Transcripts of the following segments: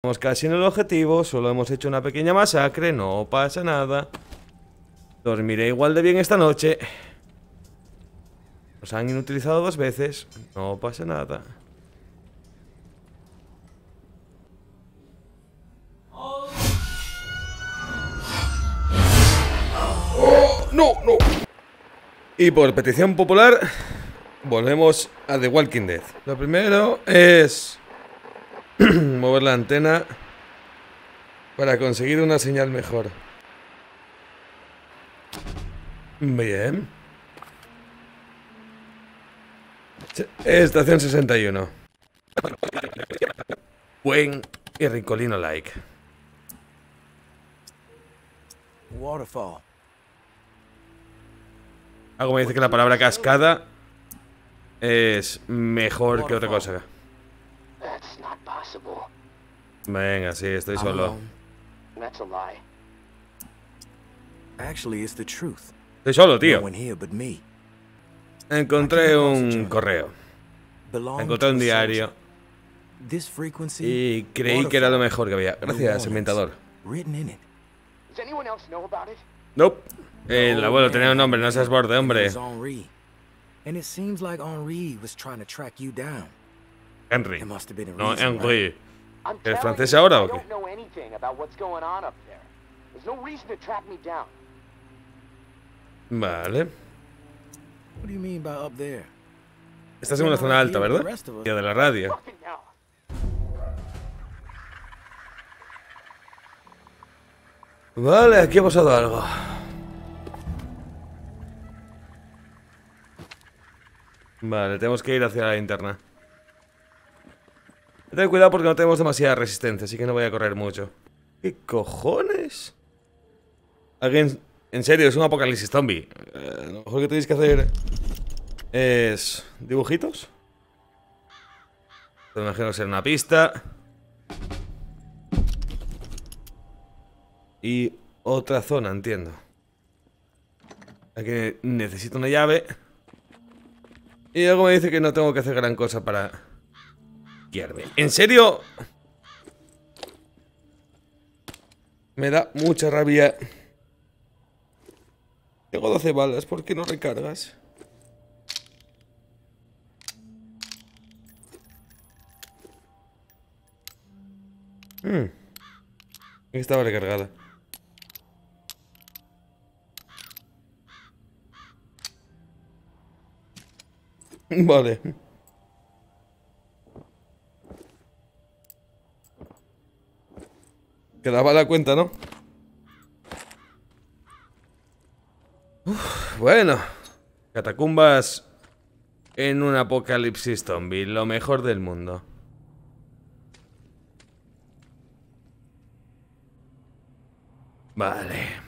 Estamos casi en el objetivo, solo hemos hecho una pequeña masacre, no pasa nada. Dormiré igual de bien esta noche. Nos han inutilizado 2 veces, no pasa nada. Oh, no, no. Y por petición popular, volvemos a The Walking Dead. Lo primero es mover la antena para conseguir una señal mejor. Bien. Estación 61. Buen y ricolino like. Waterfall. Algo me dice que la palabra cascada es mejor que otra cosa. Venga, sí, estoy solo. Estoy solo, tío. Encontré un correo. Encontré un diario. Y creí que era lo mejor que había. Gracias, inventador. Nope. El abuelo tenía un nombre, no seas borde, hombre. Henry. No, Henry. ¿Eres francés ahora o qué? Vale. Estás en una zona alta, ¿verdad? Día de la radio. Vale, aquí ha pasado algo. Vale, tenemos que ir hacia la linterna. Ten cuidado porque no tenemos demasiada resistencia, así que no voy a correr mucho. ¿Qué cojones? ¿Alguien? En serio, es un apocalipsis zombie. Lo mejor que tenéis que hacer es dibujitos. Me imagino que será una pista. Y otra zona, entiendo. Aquí necesito una llave. Y algo me dice que no tengo que hacer gran cosa para guiarme. ¿En serio? Me da mucha rabia. Tengo 12 balas, ¿por qué no recargas? Estaba recargada. Vale. Quedaba la cuenta, ¿no? Bueno, catacumbas en un apocalipsis zombie, lo mejor del mundo. Vale.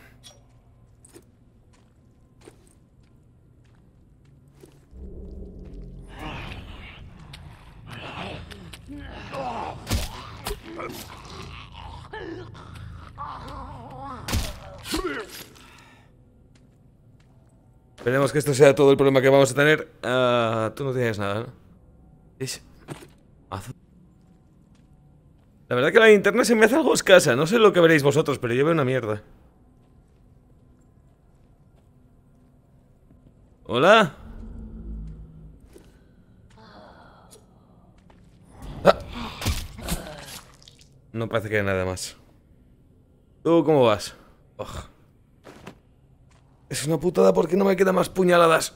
Esperemos que esto sea todo el problema que vamos a tener. Tú no tienes nada, ¿no? Es azul. La verdad que la linterna se me hace algo escasa. No sé lo que veréis vosotros, pero yo veo una mierda. ¿Hola? Ah. No parece que haya nada más. ¿Tú cómo vas? Ugh. Es una putada porque no me quedan más puñaladas.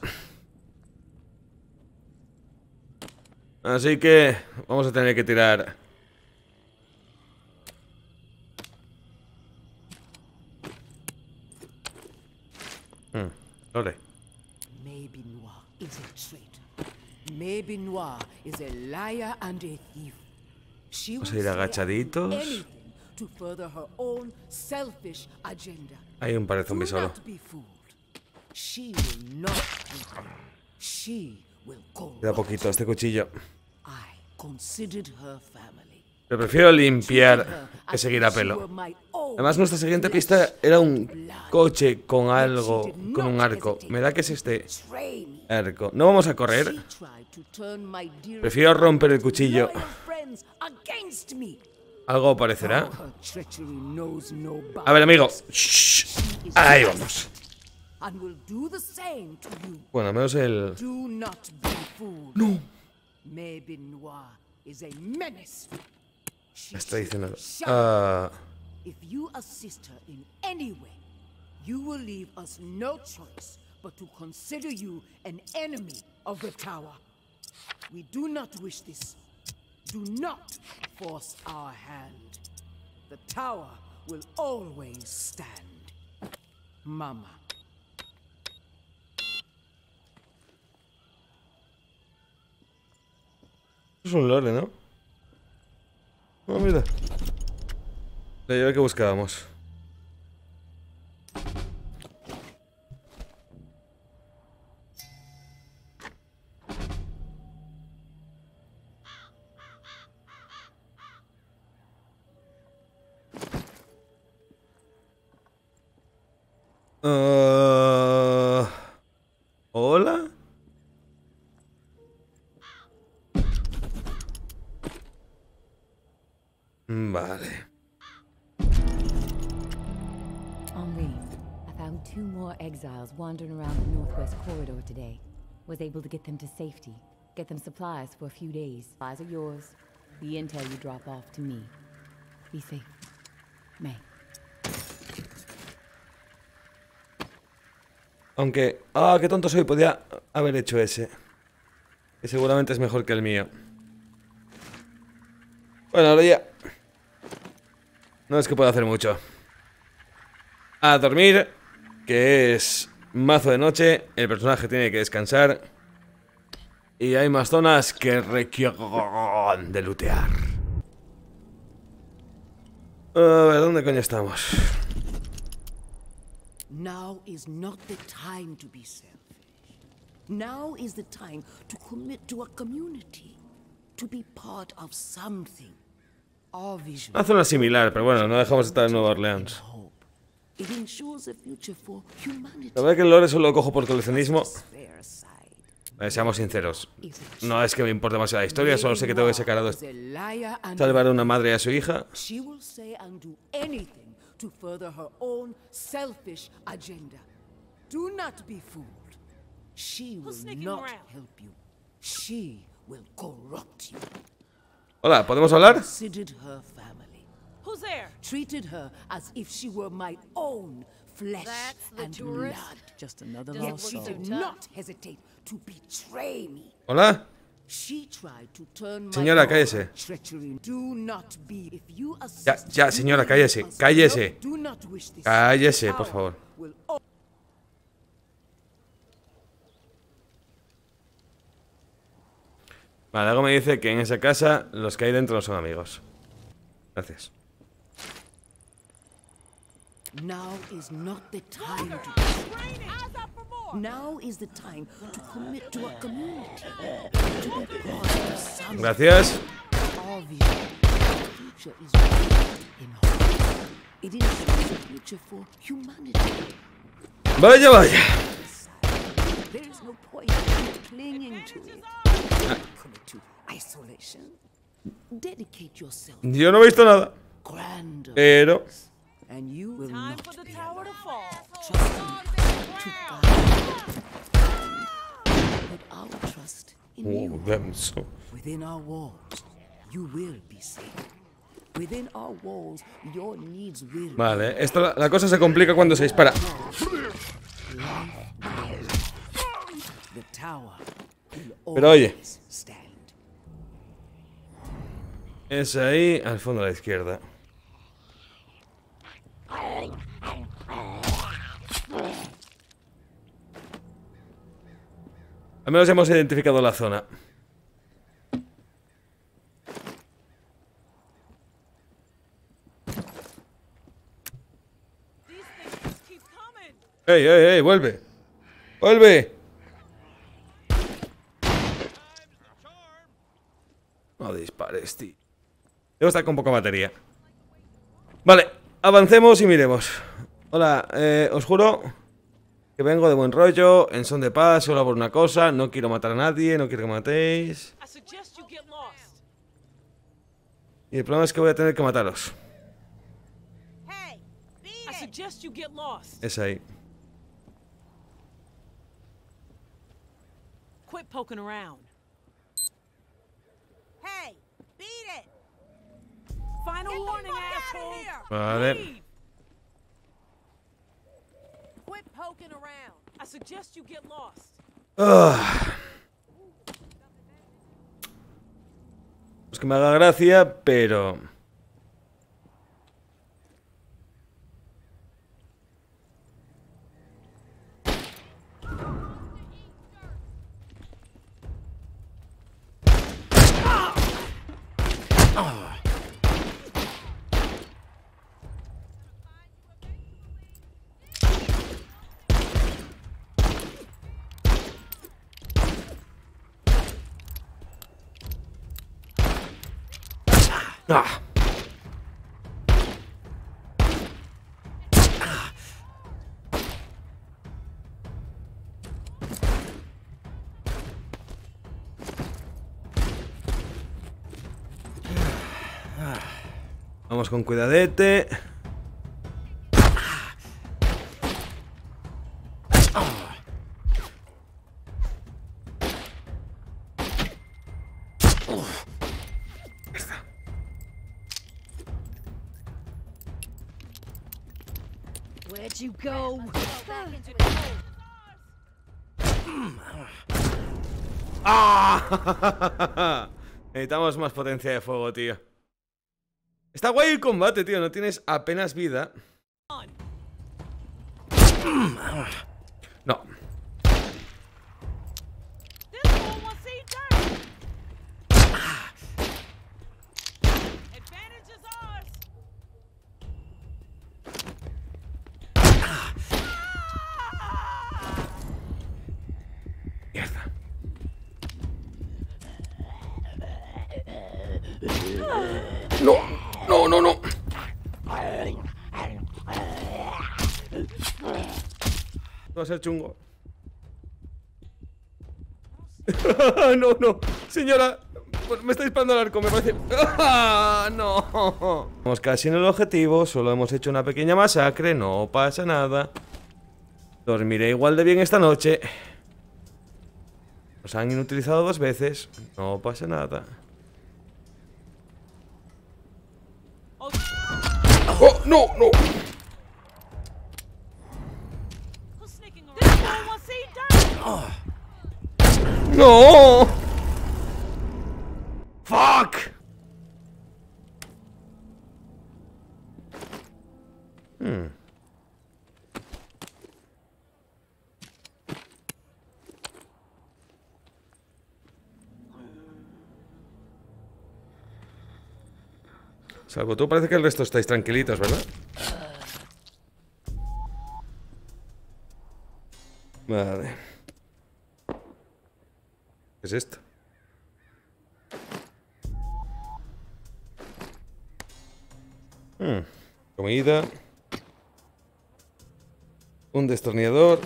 Así que vamos a tener que tirar. Vale. Maybe Noir is a traitor. Maybe Noir is a liar and a thief. Vamos a ir agachaditos. Hay un par de zombies solo. Da poquito este cuchillo. Pero prefiero limpiar que seguir a pelo. Además, nuestra siguiente pista era un coche con algo, con un arco. Me da que es este arco. No vamos a correr. Prefiero romper el cuchillo. Algo aparecerá. A ver, amigo. Shh. Ahí vamos. Bueno, al menos el... ¡No! Me está diciendo... Do not force our hand. The tower will always stand. Mama. Es un lore, ¿no? Oh, mira. La llave que buscábamos. ¿Hola? Vale. Henri, I found two more exiles wandering around the northwest corridor today. Was able to get them to safety. Get them supplies for a few days. Supplies are yours. The intel you drop off to me. Be safe. May. Aunque... ¡Ah, qué tonto soy! Podía haber hecho ese. Que seguramente es mejor que el mío. Bueno, ahora ya... No es que pueda hacer mucho. A dormir, que es mazo de noche. El personaje tiene que descansar. Y hay más zonas que requieren de lootear. A ver, ¿dónde coño estamos? Now is not the time to be selfish. Now is the time to commit to a community, to be part of something. Our vision. Una zona similar, pero bueno, no dejamos de estar en Nueva Orleans. It ensures a future for humanity. La verdad que el lore solo lo cojo por coleccionismo. Seamos sinceros, no es que me importe demasiado la historia, solo sé que tengo que sacar a dos, salvar a una madre y a su hija. To further her own selfish agenda. Do not be fooled. She will not help you. She will corrupt you. Hola, ¿podemos hablar? Considered her family. Who's there? Treated her as if she were my own flesh and blood. Just another lost soul. Yet she did not hesitate to betray me. Hola. Señora, cállese. Ya, ya, señora, cállese. Cállese. Cállese, por favor. Vale, algo me dice que en esa casa los que hay dentro no son amigos. Gracias. Now is not the time to commit to a community. Gracias. Vaya, vaya. Yo no he visto nada. Pero... And you will not be allowed. Trust in God. Put our trust in you. Within our walls, you will be safe. Within our walls, your needs will. Vale, esto la cosa se complica cuando se dispara. Pero oye, es ahí al fondo a la izquierda. Al menos hemos identificado la zona. ¡Ey, ey, ey! ¡Vuelve! ¡Vuelve! No dispares, tío. Debo estar con poca batería. Vale, avancemos y miremos. Hola, os juro... Que vengo de buen rollo, en son de paz, solo por una cosa, no quiero matar a nadie, no quiero que matéis. Y el problema es que voy a tener que matarlos. Es ahí. Quit poking around. Hey, beat it. Final warning, asshole. Vale. Quit poking around. I suggest you get lost. Pues que me haga gracia, pero Vamos con cuidadete. Go. ¡Ah! Necesitamos más potencia de fuego, tío. Está guay el combate, tío. No tienes apenas vida. No. Ser chungo. No, no, señora, me está disparando al arco, me parece. No. Estamos casi en el objetivo, solo hemos hecho una pequeña masacre, no pasa nada. Dormiré igual de bien esta noche. Nos han inutilizado 2 veces, no pasa nada. Oh, no, no. No. Fuck. Salvo tú, parece que el resto estáis tranquilitos, ¿verdad? Vale. ¿Qué es esto? Comida. Un destornillador.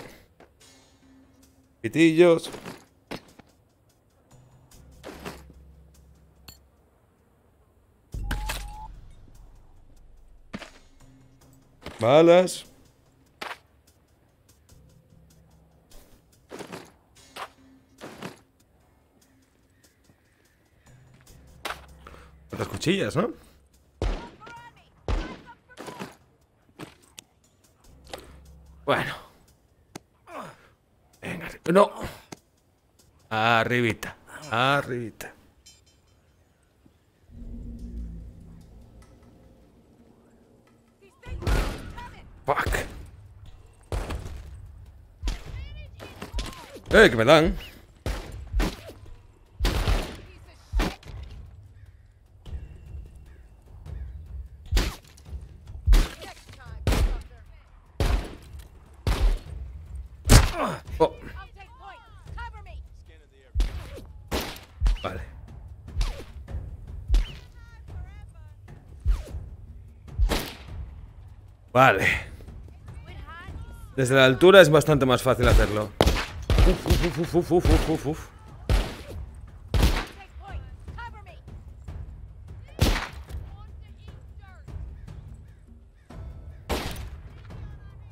Pitillos. Balas. Las cuchillas, ¿no? Bueno. Venga, no. Arribita, arribita. Fuck. Que me dan. Vale. Desde la altura es bastante más fácil hacerlo.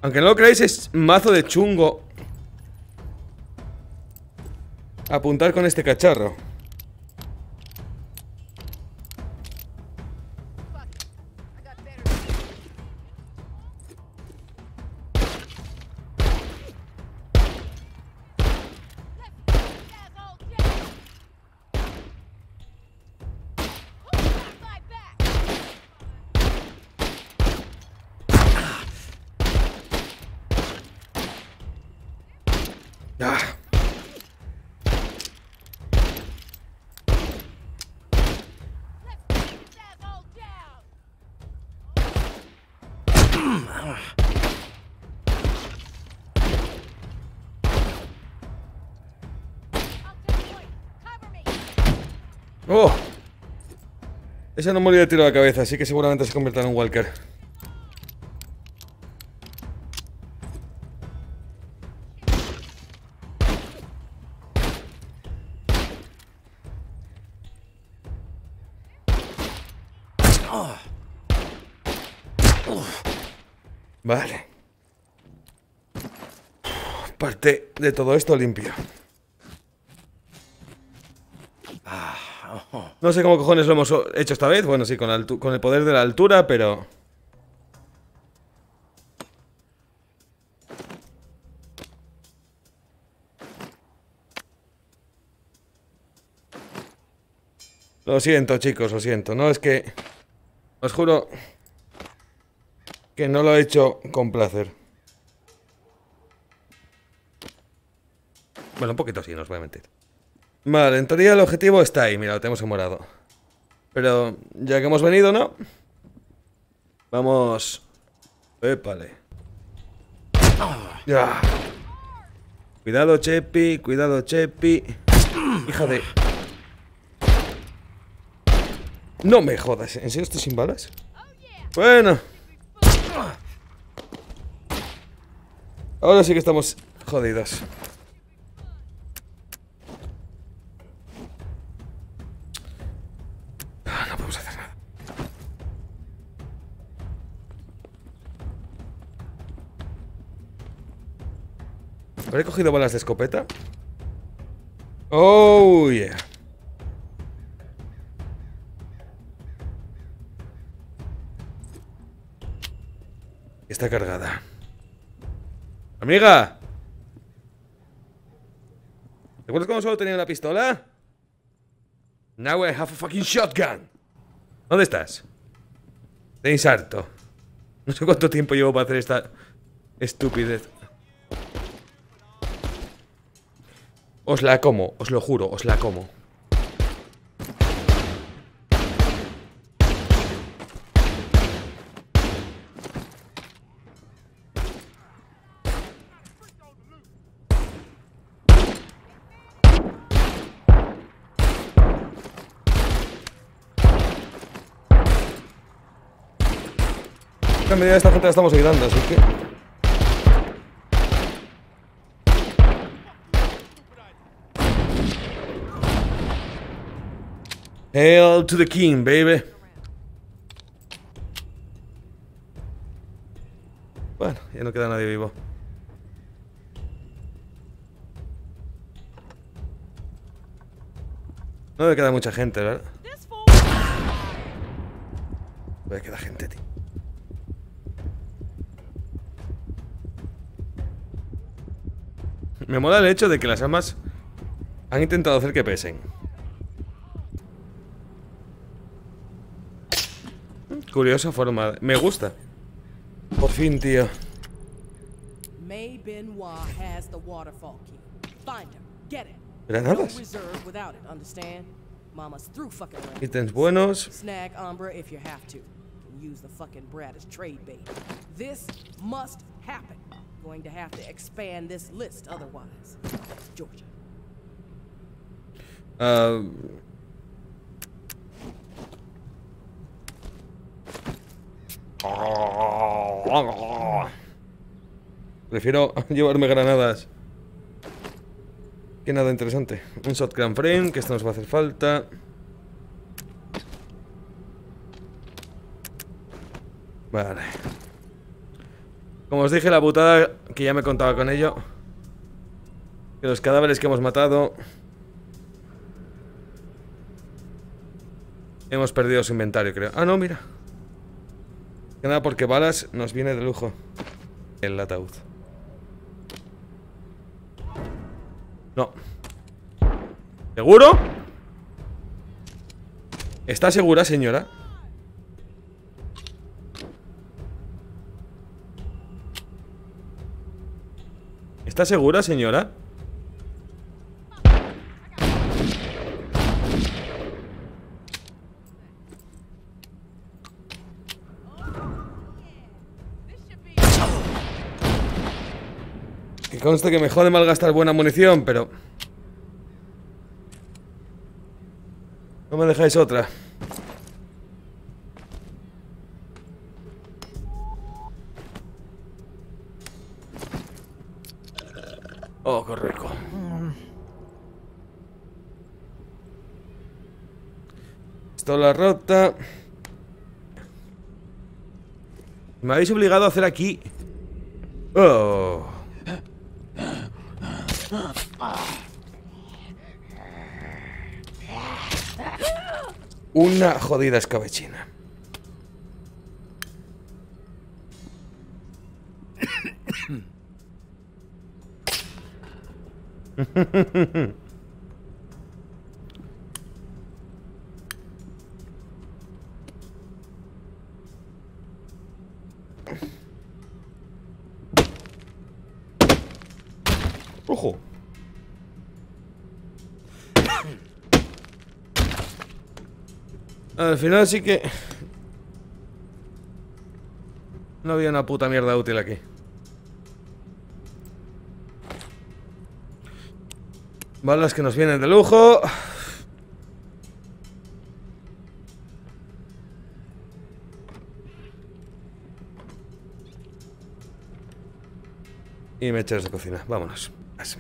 Aunque no lo creáis, es mazo de chungo apuntar con este cacharro. Oh, ese no murió de tiro a la cabeza, así que seguramente se convertirá en un walker. Vale. Parte de todo esto limpio. No sé cómo cojones lo hemos hecho esta vez. Bueno, sí, con el poder de la altura, pero... Lo siento, chicos, lo siento. No, es que... os juro... que no lo he hecho con placer. Bueno, un poquito sí, no os voy a mentir. Vale, en teoría el objetivo está ahí. Mira, lo tenemos en morado. Pero ya que hemos venido, ¿no? Vamos... épale. ¡Ah! Cuidado, Chepi. Cuidado, Chepi. Hija de... No me jodas. ¿En serio estoy sin balas? Bueno. Ahora sí que estamos jodidos. ¿Habré cogido balas de escopeta? ¡Oh, yeah! Está cargada. ¡Amiga! ¿Recuerdas cómo solo tenía la pistola? Now I have a fucking shotgun. ¿Dónde estás? Tenéis harto. No sé cuánto tiempo llevo para hacer esta estupidez. Os la como, os lo juro, os la como. En medida de esta gente la estamos ayudando, así que... Hail to the king, baby. Bueno, ya no queda nadie vivo. No me queda mucha gente, ¿verdad? Me queda gente, tío. Me mola el hecho de que las armas han intentado hacer que pesen. Curiosa forma, me gusta. Por fin, tío. Granadas. Ítems buenos. Prefiero llevarme granadas que nada interesante. Un shotgun frame, que esto nos va a hacer falta. Vale. Como os dije, la putada que ya me contaba con ello. Que los cadáveres que hemos matado hemos perdido su inventario, creo. Ah, no, mira. Que nada, porque balas nos viene de lujo el ataúd. No. ¿Seguro? ¿Está segura, señora? ¿Está segura, señora? Que conste que me jode malgastar buena munición, pero... no me dejáis otra. Oh, qué rico. Pistola rota. Me habéis obligado a hacer aquí. Oh. Una jodida escabechina. Ojo. Al final sí que... no había una puta mierda útil aquí. Balas que nos vienen de lujo. Y mecheros de cocina. Vámonos. Así.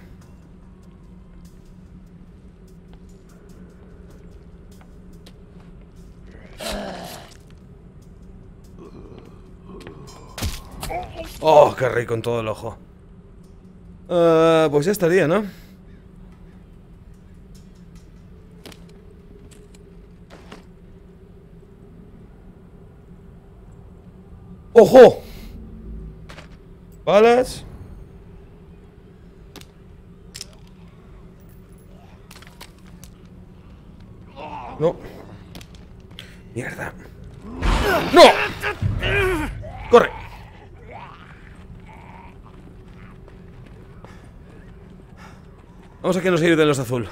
Oh, qué rico en todo el ojo. Pues ya estaría, ¿no? ¡Ojo! Balas. No. Mierda. ¡No! ¡Corre! Vamos a que nos ayuden los azul.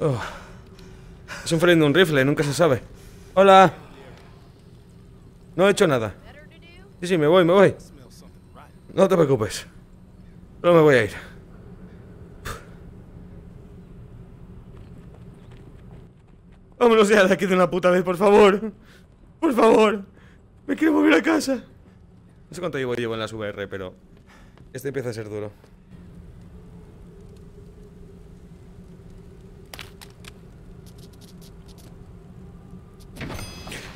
Oh. Es un frío de un rifle, nunca se sabe. ¡Hola! No he hecho nada. Sí, me voy, me voy. No te preocupes. No me voy a ir. Vámonos ya de aquí de una puta vez, por favor. Por favor. Me quiero volver a casa. No sé cuánto llevo en las VR, pero... este empieza a ser duro.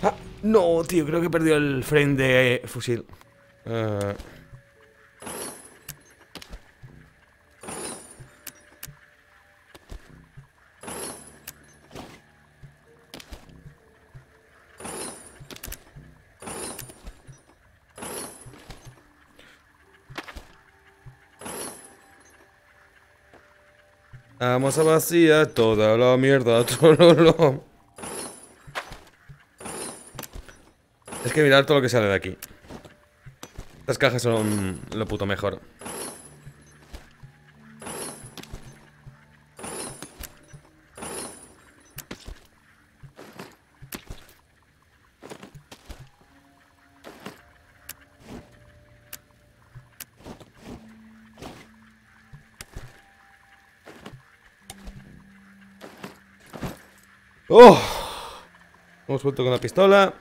Ah, no, tío, creo que he perdido el frame de fusil. Vamos a vaciar toda la mierda, trololo. Es que mirar todo lo que sale de aquí. Estas cajas son lo puto mejor. ¡Oh! Hemos vuelto con la pistola.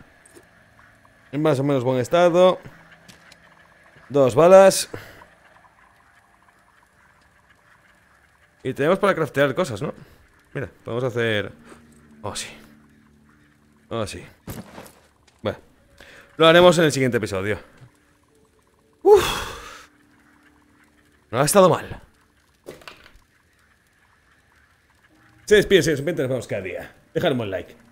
En más o menos buen estado. 2 balas. Y tenemos para craftear cosas, ¿no? Mira, podemos hacer... Oh, sí. Oh, sí. Bueno, lo haremos en el siguiente episodio. Uff. No ha estado mal. Se despide, se despide, nos vemos cada día. Dejadme un like.